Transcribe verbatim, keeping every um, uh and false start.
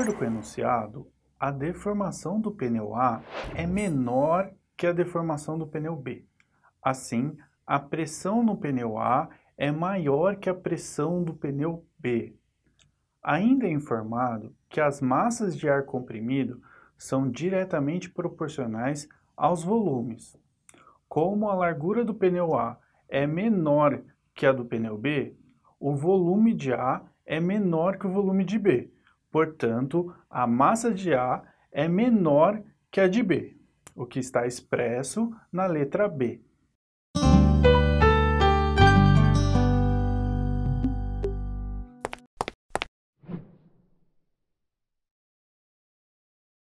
acordo com o enunciado, a deformação do pneu A é menor que a deformação do pneu B. Assim, a pressão no pneu A é maior que a pressão do pneu B. Ainda é informado que as massas de ar comprimido são diretamente proporcionais aos volumes. Como a largura do pneu A é menor que a do pneu B, o volume de A é menor que o volume de B. Portanto, a massa de A é menor que a de B, o que está expresso na letra B.